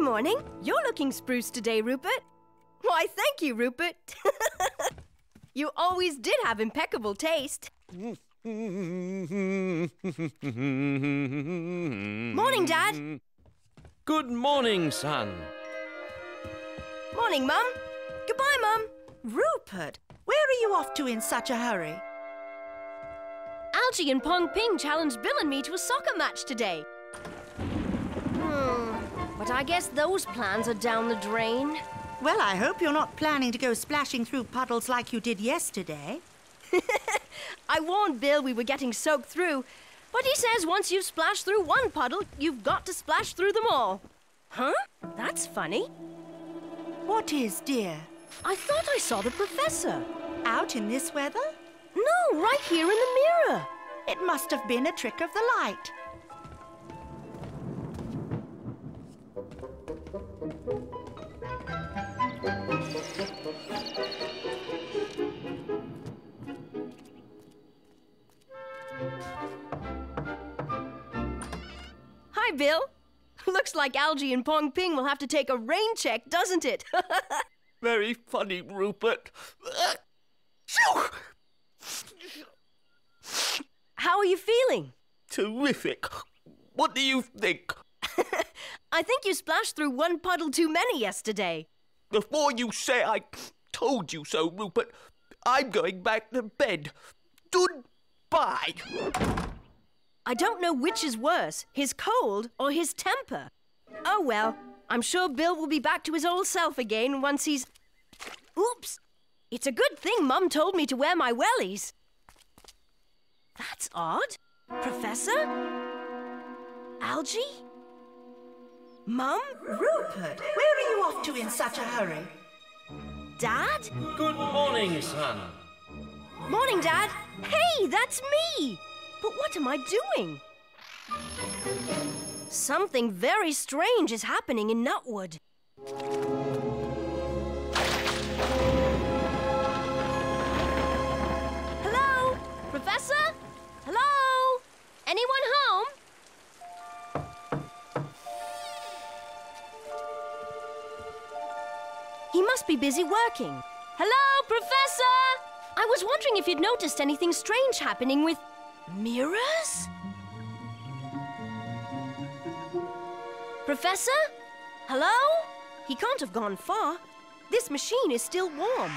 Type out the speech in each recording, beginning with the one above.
Good morning. You're looking spruce today, Rupert. Why, thank you, Rupert. You always did have impeccable taste. Morning, Dad. Good morning, son. Morning, Mum. Goodbye, Mum. Rupert, where are you off to in such a hurry? Algy and Pong Ping challenged Bill and me to a soccer match today. But I guess those plans are down the drain. Well, I hope you're not planning to go splashing through puddles like you did yesterday. I warned Bill we were getting soaked through, but he says once you've splashed through one puddle, you've got to splash through them all. Huh? That's funny. What is, dear? I thought I saw the Professor. Out in this weather? No, right here in the mirror. It must have been a trick of the light. Hi, Bill. Looks like Algy and Pong Ping will have to take a rain check, doesn't it? Very funny, Rupert. How are you feeling? Terrific. What do you think? I think you splashed through one puddle too many yesterday. Before you say I told you so, Rupert, I'm going back to bed. Goodbye. I don't know which is worse, his cold or his temper. Oh, well, I'm sure Bill will be back to his old self again once he's... Oops! It's a good thing Mum told me to wear my wellies. That's odd. Professor? Algy? Mum? Rupert, where are you off to in such a hurry? Dad? Good morning, son. Morning, Dad. Hey, that's me! But what am I doing? Something very strange is happening in Nutwood. Hello? Professor? Hello? Anyone home? He must be busy working. Hello, Professor! I was wondering if you'd noticed anything strange happening with... mirrors? Professor? Hello? He can't have gone far. This machine is still warm.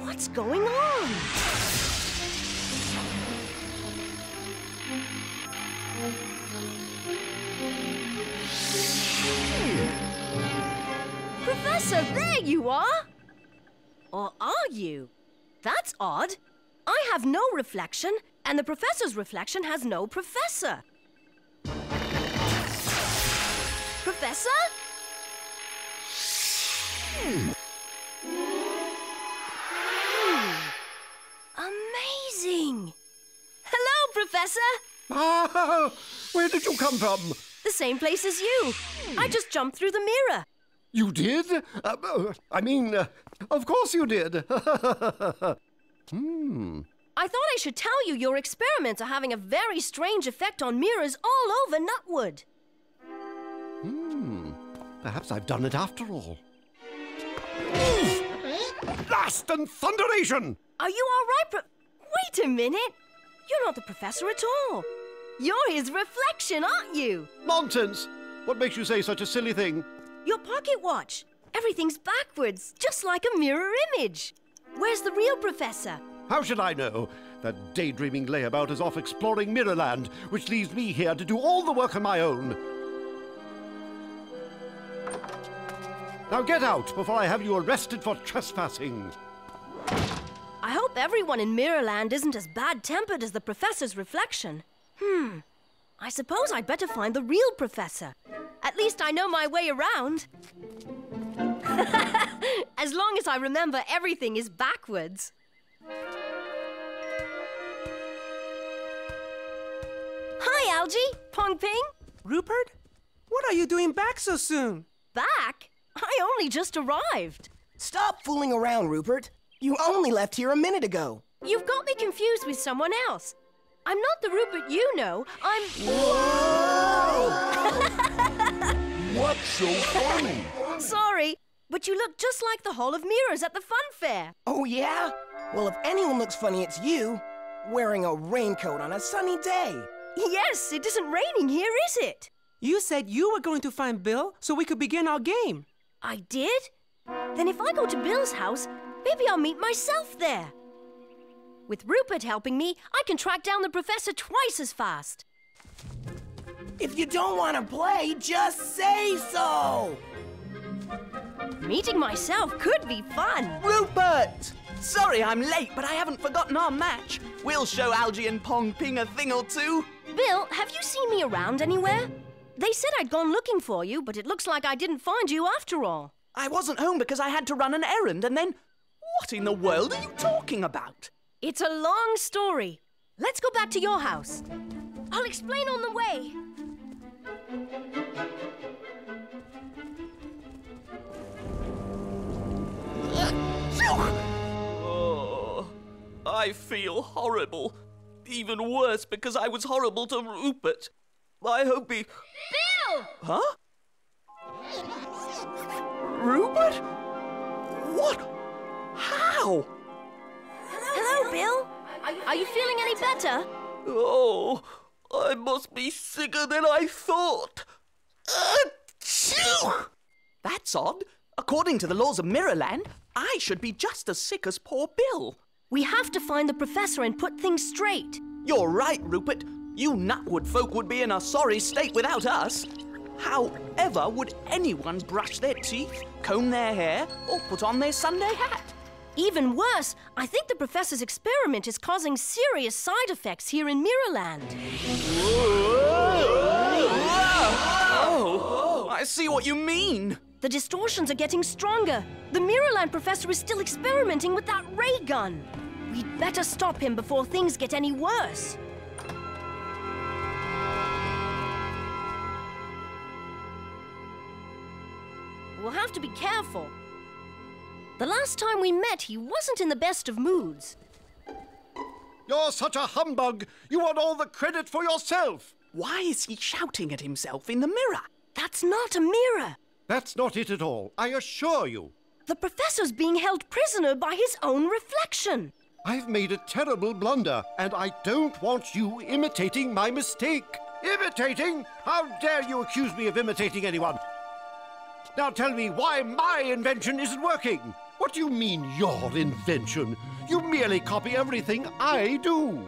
What's going on? Professor, there you are! Or are you? That's odd. I have no reflection, and the Professor's reflection has no Professor. Professor? Amazing! Hello, Professor! Ah, where did you come from? The same place as you. I just jumped through the mirror. You did? Of course you did. I thought I should tell you your experiments are having a very strange effect on mirrors all over Nutwood. Perhaps I've done it after all. Blast and thunderation! Are you all right, Wait a minute! You're not the Professor at all. You're his reflection, aren't you? Nonsense! What makes you say such a silly thing? Your pocket watch. Everything's backwards, just like a mirror image. Where's the real Professor? How should I know? That daydreaming layabout is off exploring Mirrorland, which leaves me here to do all the work on my own. Now get out before I have you arrested for trespassing. I hope everyone in Mirrorland isn't as bad-tempered as the Professor's reflection. I suppose I'd better find the real Professor. At least I know my way around. As long as I remember everything is backwards. Hi, Algy, Pong Ping. Rupert, what are you doing back so soon? Back? I only just arrived. Stop fooling around, Rupert. You only left here a minute ago. You've got me confused with someone else. I'm not the Rupert you know. I'm... Whoa! so funny. Sorry, but you look just like the Hall of Mirrors at the fun fair. Oh, yeah? Well, if anyone looks funny, it's you. Wearing a raincoat on a sunny day. Yes, it isn't raining here, is it? You said you were going to find Bill so we could begin our game. I did? Then if I go to Bill's house, maybe I'll meet myself there. With Rupert helping me, I can track down the Professor twice as fast. If you don't want to play, just say so! Meeting myself could be fun. Rupert! Sorry I'm late, but I haven't forgotten our match. We'll show Algy and Pong Ping a thing or two. Bill, have you seen me around anywhere? They said I'd gone looking for you, but it looks like I didn't find you after all. I wasn't home because I had to run an errand, and then... What in the world are you talking about? It's a long story. Let's go back to your house. I'll explain on the way. Oh, I feel horrible. Even worse because I was horrible to Rupert. I hope he... Bill! Huh? Rupert? What? How? Hello, Bill. Are you feeling any better? Oh, I must be sicker than I thought. Achoo! That's odd. According to the laws of Mirrorland, I should be just as sick as poor Bill. We have to find the Professor and put things straight. You're right, Rupert. You Nutwood folk would be in a sorry state without us. However, would anyone brush their teeth, comb their hair, or put on their Sunday hat? Even worse, I think the Professor's experiment is causing serious side effects here in Mirrorland. Oh, I see what you mean. The distortions are getting stronger. The Mirrorland Professor is still experimenting with that ray gun. We'd better stop him before things get any worse. We'll have to be careful. The last time we met, he wasn't in the best of moods. You're such a humbug. You want all the credit for yourself. Why is he shouting at himself in the mirror? That's not a mirror. That's not it at all, I assure you. The Professor's being held prisoner by his own reflection. I've made a terrible blunder, and I don't want you imitating my mistake. Imitating? How dare you accuse me of imitating anyone? Now tell me why my invention isn't working. What do you mean, your invention? You merely copy everything I do.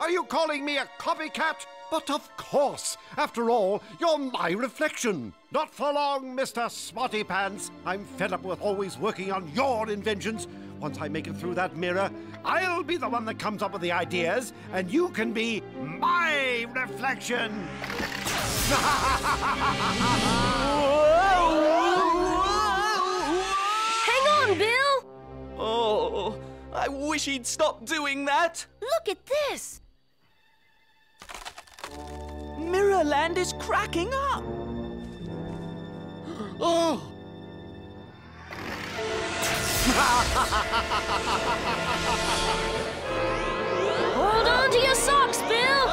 Are you calling me a copycat? But of course. After all, you're my reflection. Not for long, Mr. Smarty Pants. I'm fed up with always working on your inventions. Once I make it through that mirror, I'll be the one that comes up with the ideas, and you can be my reflection. Hang on, Bill! Oh, I wish he'd stop doing that. Look at this. Mirrorland is cracking up. Oh! Hold on to your socks, Bill!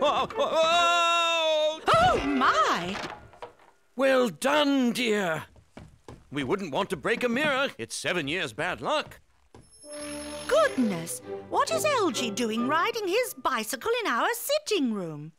Oh, my! Well done, dear. We wouldn't want to break a mirror. It's 7 years bad luck. Goodness! What is Algy doing riding his bicycle in our sitting room?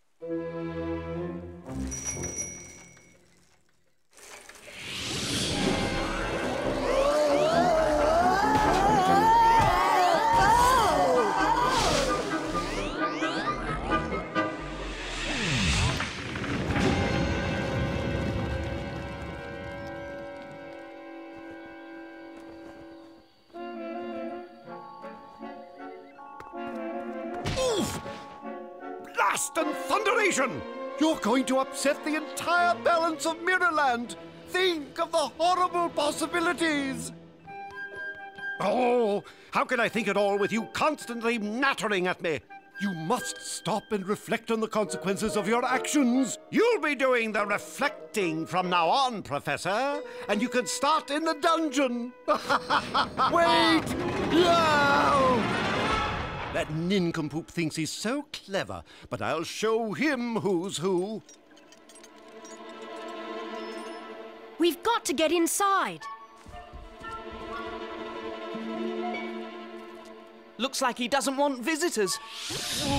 And thunderation! You're going to upset the entire balance of Mirrorland! Think of the horrible possibilities! Oh, how can I think at all with you constantly nattering at me? You must stop and reflect on the consequences of your actions. You'll be doing the reflecting from now on, Professor, and you can start in the dungeon. Wait! No! That nincompoop thinks he's so clever, but I'll show him who's who. We've got to get inside. Looks like he doesn't want visitors. Oh,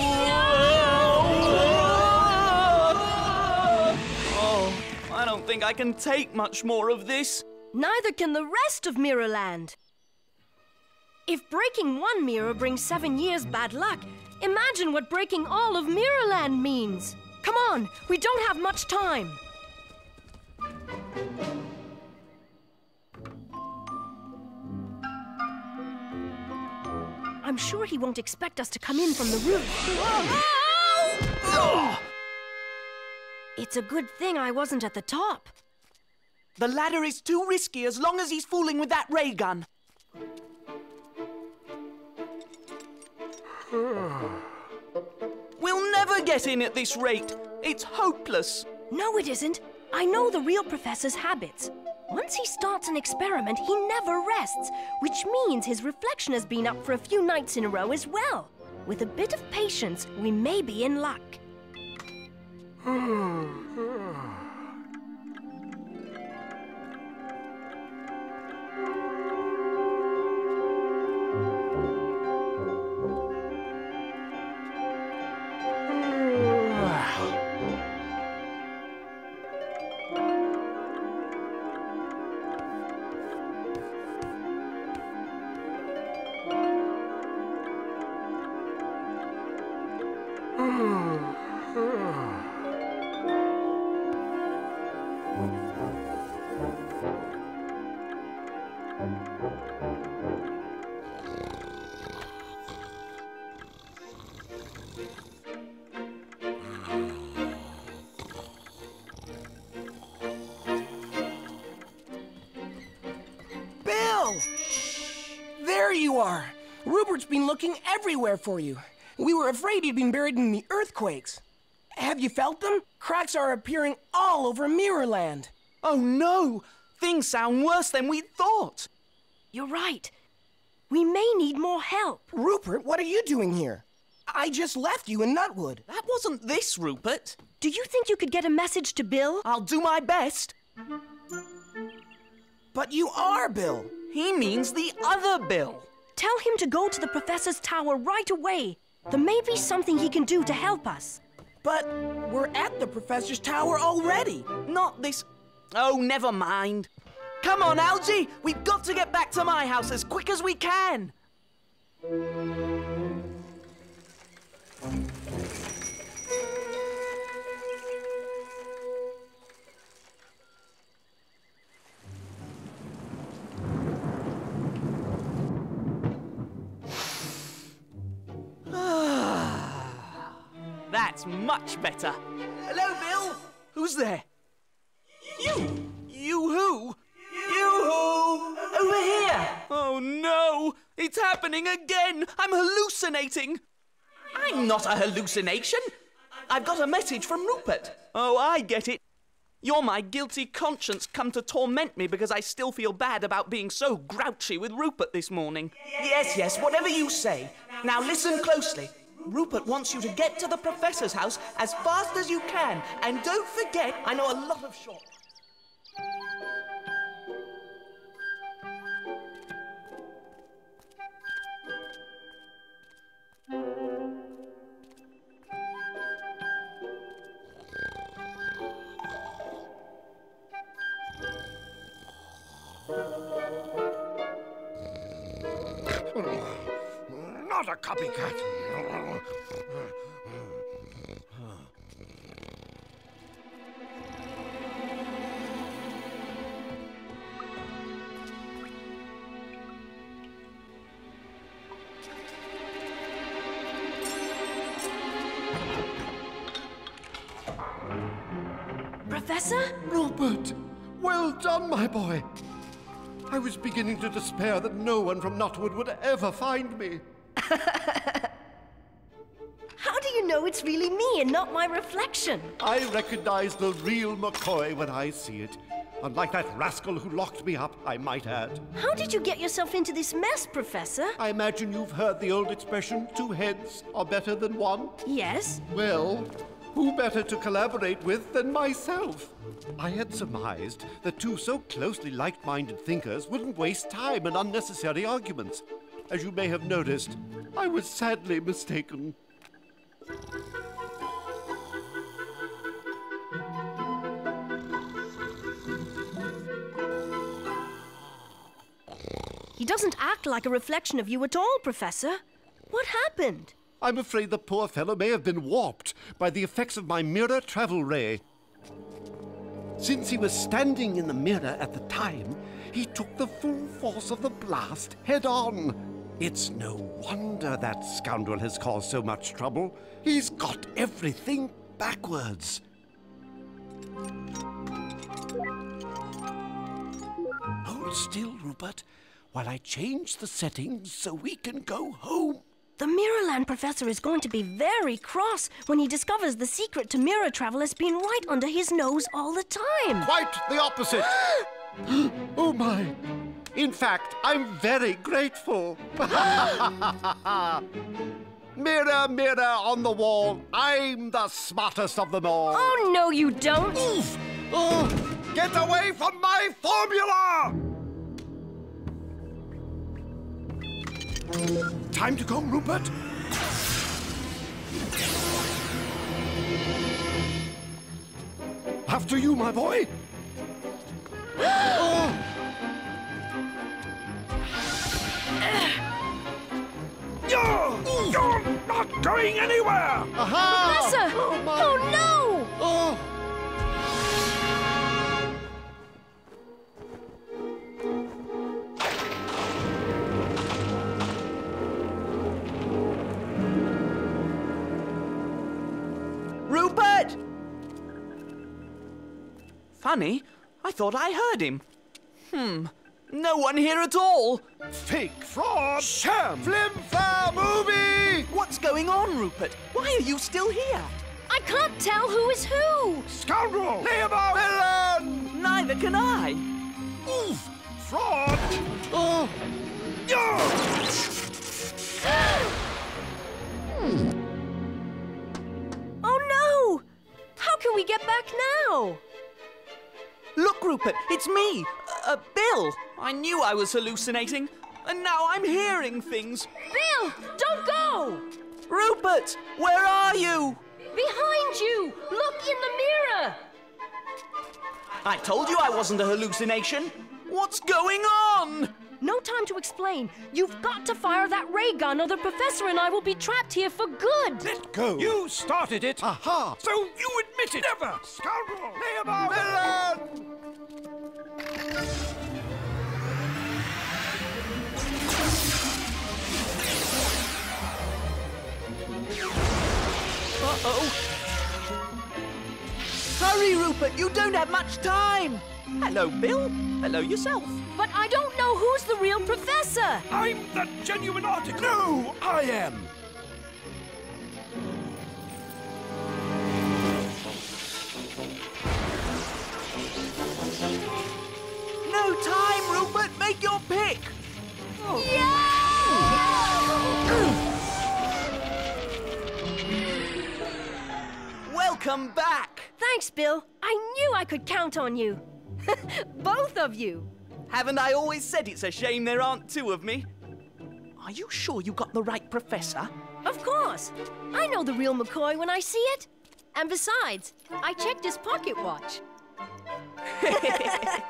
I don't think I can take much more of this. Neither can the rest of Mirrorland. If breaking one mirror brings 7 years bad luck, imagine what breaking all of Mirrorland means. Come on, we don't have much time. I'm sure he won't expect us to come in from the roof. Oh! It's a good thing I wasn't at the top. The ladder is too risky as long as he's fooling with that ray gun. We'll never get in at this rate. It's hopeless. No, it isn't. I know the real professor's habits. Once he starts an experiment, he never rests, which means his reflection has been up for a few nights in a row as well. With a bit of patience, we may be in luck. Rupert's been looking everywhere for you. We were afraid you'd been buried in the earthquakes. Have you felt them? Cracks are appearing all over Mirrorland. Oh no! Things sound worse than we thought. You're right. We may need more help. Rupert, what are you doing here? I just left you in Nutwood. That wasn't this, Rupert. Do you think you could get a message to Bill? I'll do my best. But you are Bill. He means the other Bill. Tell him to go to the Professor's tower right away. There may be something he can do to help us. But we're at the Professor's tower already. Not this... Oh, never mind. Come on, Algy. We've got to get back to my house as quick as we can. That's much better. Hello, Bill. Who's there? You! You who? You who? Over here! Oh, no! It's happening again! I'm hallucinating! I'm not a hallucination! I've got a message from Rupert. Oh, I get it. You're my guilty conscience come to torment me because I still feel bad about being so grouchy with Rupert this morning. Yes, yes, whatever you say. Now listen closely. Rupert wants you to get to the Professor's house as fast as you can. And don't forget, I know a lot of shortcuts. Not a copycat. Professor? Rupert! Well done, my boy. I was beginning to despair that no one from Nutwood would ever find me. know it's really me and not my reflection? I recognize the real McCoy when I see it. Unlike that rascal who locked me up, I might add. How did you get yourself into this mess, Professor? I imagine you've heard the old expression, two heads are better than one? Yes. Well, who better to collaborate with than myself? I had surmised that two so closely like-minded thinkers wouldn't waste time in unnecessary arguments. As you may have noticed, I was sadly mistaken. He doesn't act like a reflection of you at all, Professor. What happened? I'm afraid the poor fellow may have been warped by the effects of my mirror travel ray. Since he was standing in the mirror at the time, he took the full force of the blast head on. It's no wonder that scoundrel has caused so much trouble. He's got everything backwards. Hold still, Rupert, while I change the settings so we can go home. The Mirrorland Professor is going to be very cross when he discovers the secret to mirror travel has been right under his nose all the time. Quite the opposite. Oh, my. In fact, I'm very grateful. Mirror, mirror on the wall, I'm the smartest of them all. Oh, no, you don't. Oof. Oh, get away from my formula! Time to go, Rupert. After you, my boy. Oh. You're not going anywhere. Aha. Professor! Oh, my. Oh no! Oh. Rupert! Funny, I thought I heard him. No one here at all. Fake, fraud, sham, flim-flam movie! What's going on, Rupert? Why are you still here? I can't tell who is who. Scoundrel! Nemo! Villain! Neither can I. Oof! Fraud! Oh! Can we get back now? Look, Rupert, it's me, Bill. I knew I was hallucinating, and now I'm hearing things. Bill, don't go! Rupert, where are you? Behind you! Look in the mirror! I told you I wasn't a hallucination. What's going on? No time to explain. You've got to fire that ray gun or the Professor and I will be trapped here for good. Let go. You started it. Aha. So you admit it. Never. Scoundrel. Lay about. Villain. Uh-oh. Hurry, Rupert. You don't have much time. Hello, Bill. Hello yourself. But I don't know who's the real Professor. I'm the genuine article. No, I am. No time, Rupert. Make your pick. Oh. Yeah! Welcome back. Thanks, Bill. I knew I could count on you. Both of you. Haven't I always said it's a shame there aren't two of me? Are you sure you got the right Professor? Of course. I know the real McCoy when I see it. And besides, I checked his pocket watch.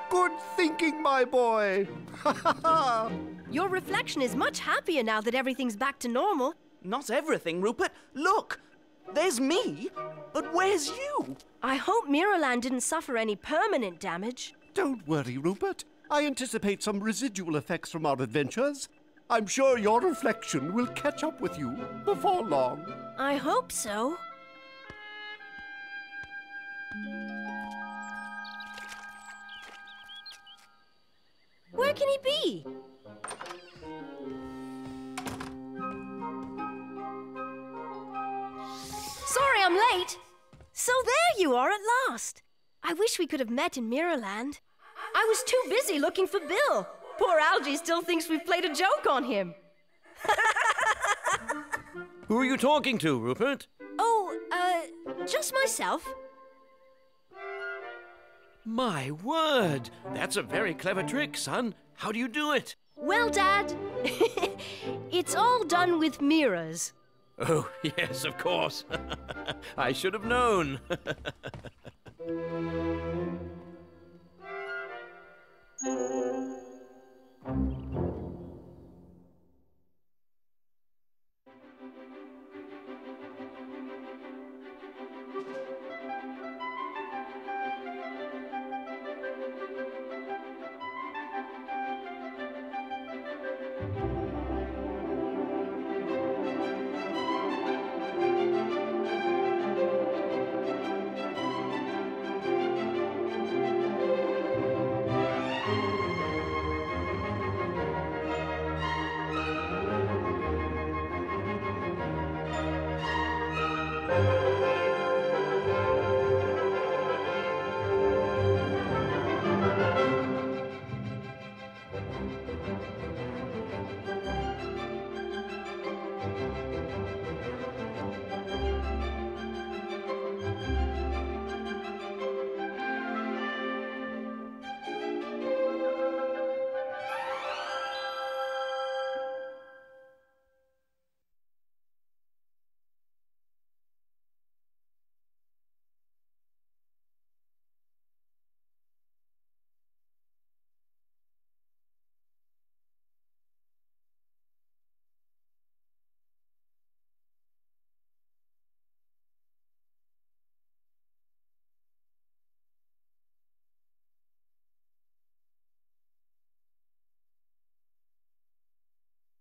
Good thinking, my boy. Your reflection is much happier now that everything's back to normal. Not everything, Rupert. Look, there's me, but where's you? I hope Mirrorland didn't suffer any permanent damage. Don't worry, Rupert. I anticipate some residual effects from our adventures. I'm sure your reflection will catch up with you before long. I hope so. Where can he be? sorry I'm late. So there you are at last. I wish we could have met in Mirrorland. I was too busy looking for Bill. Poor Algy still thinks we've played a joke on him. Who are you talking to, Rupert? Oh, just myself. My word! That's a very clever trick, son. How do you do it? Well, Dad, it's all done with mirrors. Oh, yes, of course. I should have known.